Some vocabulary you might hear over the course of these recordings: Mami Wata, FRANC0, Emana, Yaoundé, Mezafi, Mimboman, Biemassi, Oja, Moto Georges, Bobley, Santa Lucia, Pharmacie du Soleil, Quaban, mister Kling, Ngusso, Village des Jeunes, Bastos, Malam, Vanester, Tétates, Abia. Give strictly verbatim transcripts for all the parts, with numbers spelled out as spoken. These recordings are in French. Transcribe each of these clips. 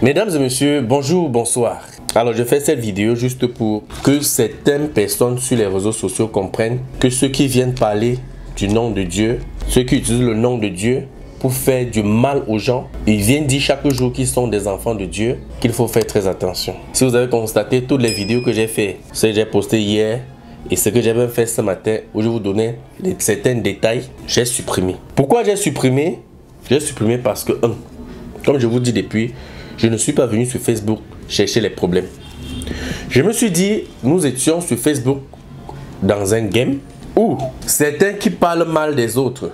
Mesdames et messieurs, bonjour, bonsoir. Alors je fais cette vidéo juste pour que certaines personnes sur les réseaux sociaux comprennent que ceux qui viennent parler du nom de Dieu, ceux qui utilisent le nom de Dieu pour faire du mal aux gens, ils viennent dire chaque jour qu'ils sont des enfants de Dieu, qu'il faut faire très attention. Si vous avez constaté toutes les vidéos que j'ai fait, ce que j'ai posté hier et ce que j'ai même fait ce matin, où je vous donnais les, certains détails, j'ai supprimé. Pourquoi j'ai supprimé? J'ai supprimé parce que, un, comme je vous dis depuis, je ne suis pas venu sur Facebook chercher les problèmes. Je me suis dit, nous étions sur Facebook dans un game où certains qui parlent mal des autres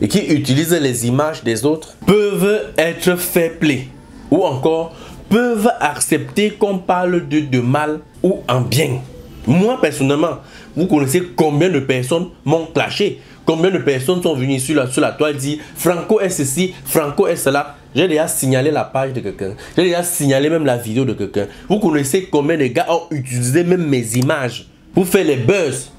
et qui utilisent les images des autres peuvent être fair play ou encore peuvent accepter qu'on parle de, de mal ou en bien. Moi personnellement, vous connaissez combien de personnes m'ont clashé, combien de personnes sont venues sur la, sur la toile dire Franco est ceci, Franco est cela. J'ai déjà signalé la page de quelqu'un, j'ai déjà signalé même la vidéo de quelqu'un. Vous connaissez combien de gars ont utilisé même mes images pour faire les buzz.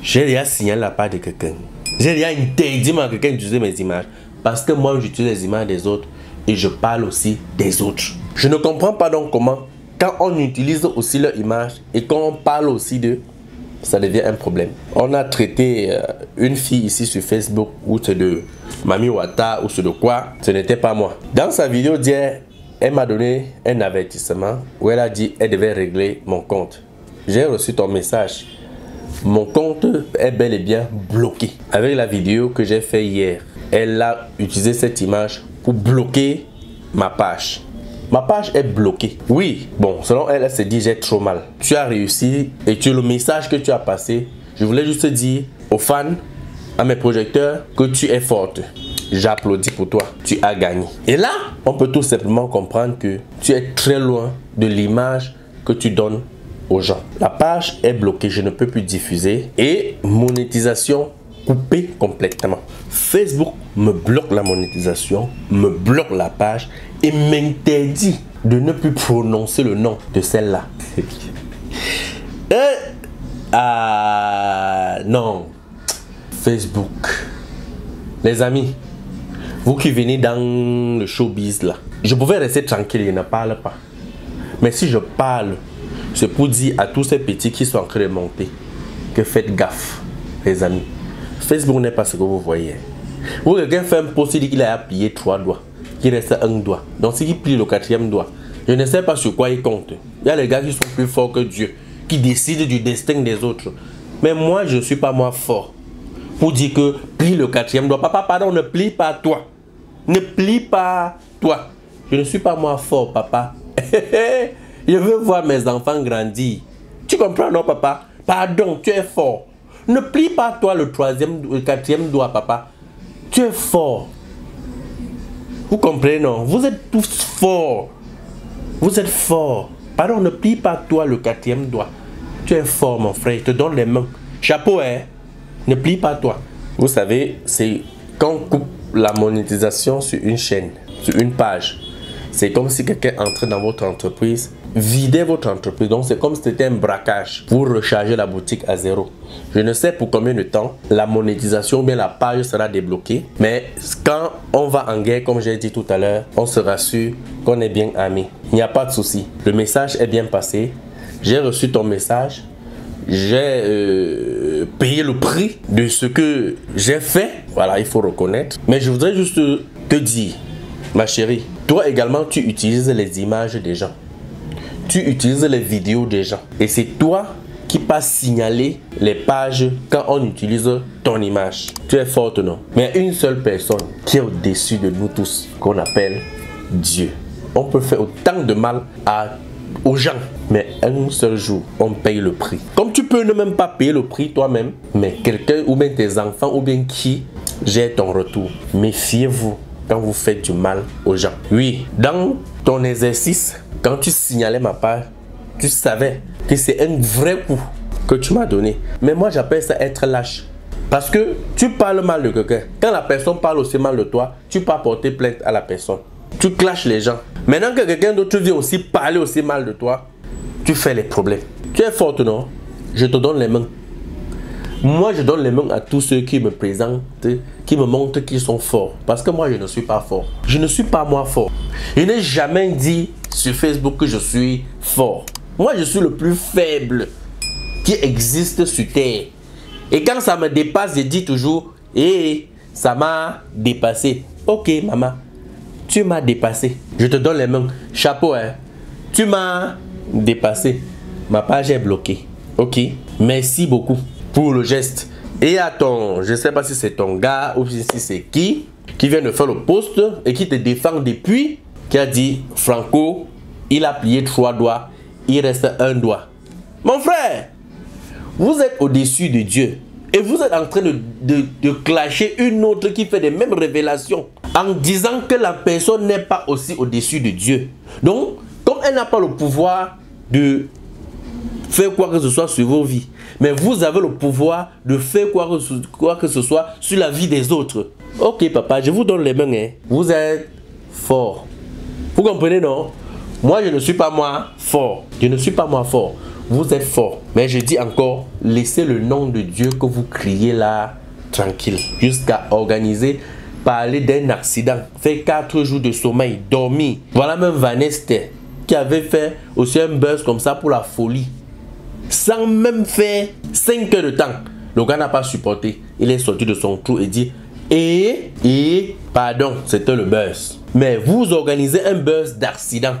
J'ai déjà signalé la page de quelqu'un. J'ai déjà interdit à quelqu'un d'utiliser mes images. Parce que moi, j'utilise les images des autres et je parle aussi des autres. Je ne comprends pas donc comment, quand on utilise aussi leurs images et quand on parle aussi d'eux, ça devient un problème. On a traité une fille ici sur Facebook, ou c'est de Mami Wata, ou c'est de quoi, ce n'était pas moi. Dans sa vidéo d'hier, elle m'a donné un avertissement où elle a dit qu'elle devait régler mon compte. J'ai reçu ton message. Mon compte est bel et bien bloqué. Avec la vidéo que j'ai faite hier, elle a utilisé cette image pour bloquer ma page. Ma page est bloquée. Oui, bon, selon elle, elle s'est dit j'ai trop mal. Tu as réussi et tu le message que tu as passé. Je voulais juste dire aux fans, à mes projecteurs, que tu es forte. J'applaudis pour toi. Tu as gagné. Et là, on peut tout simplement comprendre que tu es très loin de l'image que tu donnes aux gens. La page est bloquée, je ne peux plus diffuser et monétisation coupée complètement. Facebook me bloque la monétisation, me bloque la page et m'interdit de ne plus prononcer le nom de celle-là. Et ah non, Facebook, les amis, vous qui venez dans le showbiz là, je pouvais rester tranquille, je ne parle pas. Mais si je parle, c'est pour dire à tous ces petits qui sont en train de monter que faites gaffe, les amis. Facebook n'est pas ce que vous voyez. Vous, quelqu'un fait un post, il dit qu'il a plié trois doigts, qu'il reste un doigt. Donc, s'il plie le quatrième doigt, je ne sais pas sur quoi il compte. Il y a les gars qui sont plus forts que Dieu, qui décident du destin des autres. Mais moi, je ne suis pas moi fort pour dire que plie le quatrième doigt. Papa, pardon, ne plie pas toi. Ne plie pas toi. Je ne suis pas moi fort, papa. Je veux voir mes enfants grandir. Tu comprends, non, papa? Pardon, tu es fort. Ne plie pas toi le troisième, le quatrième doigt, papa. Tu es fort. Vous comprenez, non? Vous êtes tous forts. Vous êtes forts. Pardon, ne plie pas toi le quatrième doigt. Tu es fort, mon frère. Je te donne les mains. Chapeau, hein? Ne plie pas toi. Vous savez, c'est quand on coupe la monétisation sur une chaîne, sur une page. C'est comme si quelqu'un entrait dans votre entreprise, vidait votre entreprise. Donc, c'est comme si c'était un braquage. Vous rechargez la boutique à zéro. Je ne sais pour combien de temps la monétisation ou bien la page sera débloquée. Mais quand on va en guerre, comme j'ai dit tout à l'heure, on se rassure qu'on est bien amis. Il n'y a pas de souci. Le message est bien passé. J'ai reçu ton message. J'ai euh, payé le prix de ce que j'ai fait. Voilà, il faut reconnaître. Mais je voudrais juste te dire, ma chérie, toi également, tu utilises les images des gens. Tu utilises les vidéos des gens. Et c'est toi qui passes signaler les pages quand on utilise ton image. Tu es forte, non? Mais il y a une seule personne qui est au-dessus de nous tous, qu'on appelle Dieu. On peut faire autant de mal à, aux gens, mais un seul jour, on paye le prix. Comme tu peux ne même pas payer le prix toi-même, mais quelqu'un ou bien tes enfants ou bien qui gère ton retour. Méfiez-vous quand vous faites du mal aux gens. Oui, dans ton exercice, quand tu signalais ma page, tu savais que c'est un vrai coup que tu m'as donné. Mais moi, j'appelle ça être lâche. Parce que tu parles mal de quelqu'un. Quand la personne parle aussi mal de toi, tu peux porter plainte à la personne. Tu clashes les gens. Maintenant que quelqu'un d'autre vient aussi parler aussi mal de toi, tu fais les problèmes. Tu es forte, non? Je te donne les mains. Moi, je donne les mains à tous ceux qui me présentent, qui me montrent qu'ils sont forts. Parce que moi, je ne suis pas fort. Je ne suis pas moi fort. Je n'ai jamais dit sur Facebook que je suis fort. Moi, je suis le plus faible qui existe sur Terre. Et quand ça me dépasse, je dis toujours, hé, ça m'a dépassé. Ok, maman, tu m'as dépassé. Je te donne les mains. Chapeau, hein. Tu m'as dépassé. Ma page est bloquée. Ok, merci beaucoup pour le geste. Et à ton, je ne sais pas si c'est ton gars ou si c'est qui, qui vient de faire le poste et qui te défend depuis, qui a dit, Franco, il a plié trois doigts, il reste un doigt. Mon frère, vous êtes au-dessus de Dieu et vous êtes en train de, de, de clasher une autre qui fait les mêmes révélations en disant que la personne n'est pas aussi au-dessus de Dieu. Donc, comme elle n'a pas le pouvoir de faire quoi que ce soit sur vos vies, mais vous avez le pouvoir de faire quoi que ce, quoi que ce soit sur la vie des autres. Ok papa, je vous donne les mains, hein. Vous êtes fort. Vous comprenez, non? Moi, je ne suis pas moi fort. Je ne suis pas moi fort. Vous êtes fort. Mais je dis encore, laissez le nom de Dieu que vous criez là tranquille. Jusqu'à organiser, parler d'un accident, faire quatre jours de sommeil, dormir. Voilà même Vanester qui avait fait aussi un buzz comme ça pour la folie. Sans même faire cinq heures de temps. Le gars n'a pas supporté. Il est sorti de son trou et dit Et, et, pardon, c'était le buzz. Mais vous organisez un buzz d'accident.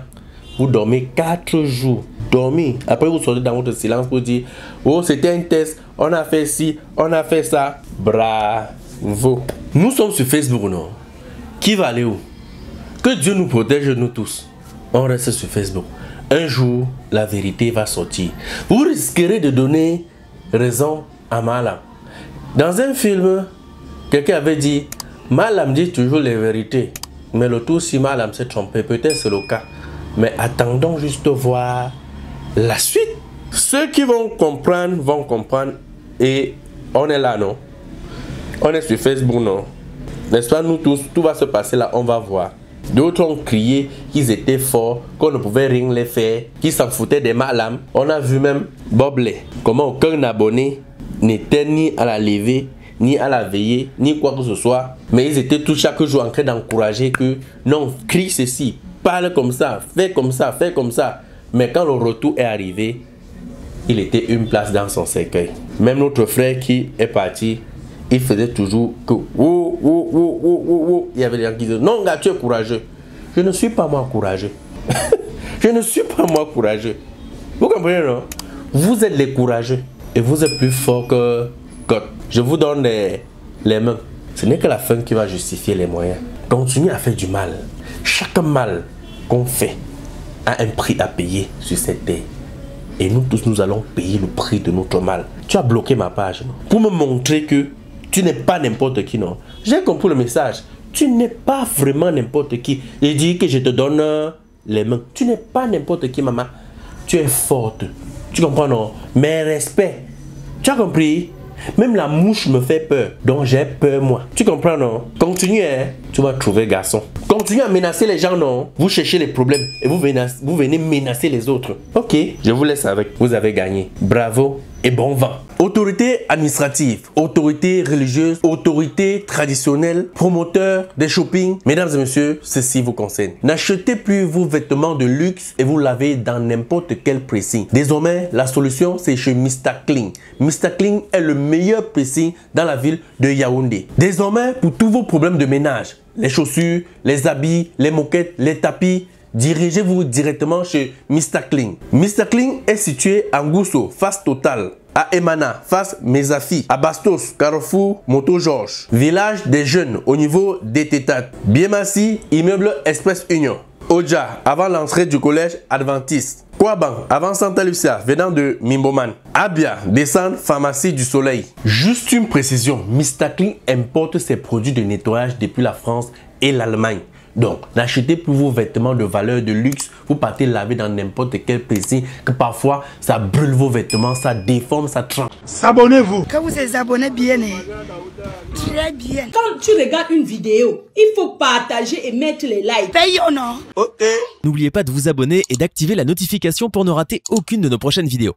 Vous dormez quatre jours. Dormez. Après, vous sortez dans votre silence pour dire oh, c'était un test. On a fait ci, on a fait ça. Bravo. Nous sommes sur Facebook, non? Qui va aller où? Que Dieu nous protège, nous tous. On reste sur Facebook. Un jour, la vérité va sortir. Vous risquerez de donner raison à Malam. Dans un film, quelqu'un avait dit Malam dit toujours les vérités. Mais le tout, si Malam s'est trompé, peut-être c'est le cas. Mais attendons juste voir la suite. Ceux qui vont comprendre, vont comprendre. Et on est là, non? On est sur Facebook, non? N'est-ce pas, nous tous, tout va se passer là, on va voir. D'autres ont crié qu'ils étaient forts, qu'on ne pouvait rien les faire, qu'ils s'en foutaient des Malam. On a vu même Bobley, comment aucun abonné n'était ni à la levée, ni à la veillée, ni quoi que ce soit. Mais ils étaient tous chaque jour en train d'encourager que non, crie ceci, parle comme ça, fais comme ça, fais comme ça. Mais quand le retour est arrivé, il était une place dans son cercueil. Même notre frère qui est parti, il faisait toujours que oh, oh, oh, oh, oh, oh. Il y avait des gens qui disaient non, gars, tu es courageux. Je ne suis pas moi courageux. Je ne suis pas moi courageux. Vous comprenez, non? Vous êtes les courageux et vous êtes plus fort que God. Je vous donne les, les mains. Ce n'est que la fin qui va justifier les moyens. Continuez à faire du mal. Chaque mal qu'on fait a un prix à payer sur cette terre. Et nous tous, nous allons payer le prix de notre mal. Tu as bloqué ma page pour me montrer que tu n'es pas n'importe qui, non? J'ai compris le message. Tu n'es pas vraiment n'importe qui. Il dit que je te donne les mains. Tu n'es pas n'importe qui, maman. Tu es forte. Tu comprends, non? Mais respect. Tu as compris? Même la mouche me fait peur. Donc j'ai peur, moi. Tu comprends, non? Continue, hein? Tu vas trouver garçon. Continue à menacer les gens, non? Vous cherchez les problèmes et vous, menace, vous venez menacer les autres. Ok, je vous laisse avec. Vous avez gagné. Bravo et bon vent. Autorité administrative, autorité religieuse, autorité traditionnelle, promoteur des shopping. Mesdames et messieurs, ceci vous concerne. N'achetez plus vos vêtements de luxe et vous lavez dans n'importe quel pressing. Désormais, la solution, c'est chez mister Kling. mister Kling est le meilleur pressing dans la ville de Yaoundé. Désormais, pour tous vos problèmes de ménage, les chaussures, les habits, les moquettes, les tapis, dirigez-vous directement chez mister Kling. mister Kling est situé à Ngusso, face Total, à Emana, face Mezafi, à Bastos, Carrefour, Moto Georges, Village des Jeunes, au niveau des Tétates, Biemassi, immeuble Express Union, Oja, avant l'entrée du collège adventiste, Quaban, avant Santa Lucia, venant de Mimboman, Abia, descente Pharmacie du Soleil. Juste une précision, mister Kling importe ses produits de nettoyage depuis la France et l'Allemagne. Donc, n'achetez plus vos vêtements de valeur de luxe, vous partez laver dans n'importe quel pressing, que parfois, ça brûle vos vêtements, ça déforme, ça tranche. S'abonnez-vous. Quand vous êtes abonné bien, très bien. Quand tu regardes une vidéo, il faut partager et mettre les likes. Paye ou non? Ok. N'oubliez pas de vous abonner et d'activer la notification pour ne rater aucune de nos prochaines vidéos.